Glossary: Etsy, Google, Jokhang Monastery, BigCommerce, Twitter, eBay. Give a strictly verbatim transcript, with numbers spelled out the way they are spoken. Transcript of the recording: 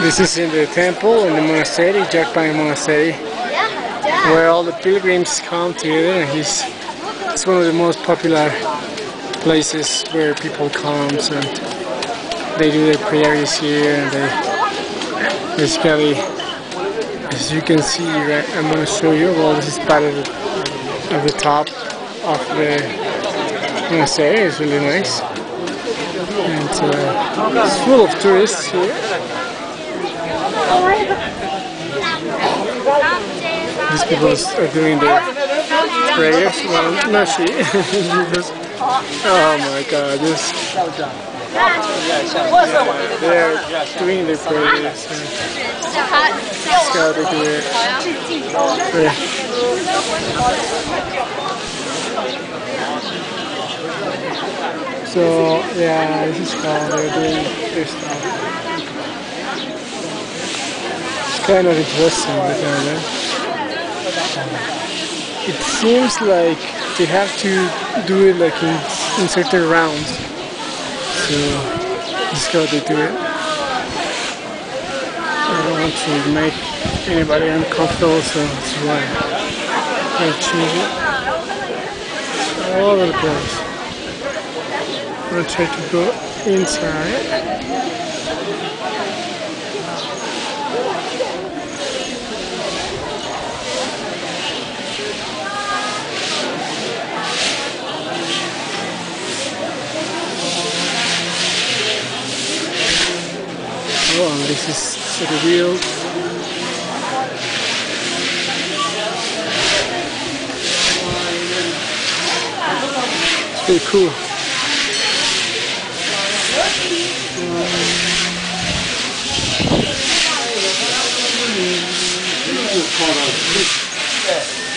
This is in the temple, in the monastery, Jokhang Monastery, where all the pilgrims come together. It's, it's one of the most popular places where people come, and they do their prayers here, and they basically, as you can see, right, I'm going to show you, well, this is part of the, of the top of the monastery. It's really nice. And uh, it's full of tourists here. These people are doing their prayers. Well, not she. Just, oh my God! Just, uh, they're doing their prayers. It's So, yeah, this is how they're doing this stuff. It's kind of interesting, but I know. It seems like they have to do it like in, in certain rounds. So, this is how they do it. I don't want to make anybody uncomfortable, so that's why I choose it. All over the place. I'm going to try to go inside. Oh, this is the real. It's pretty cool. This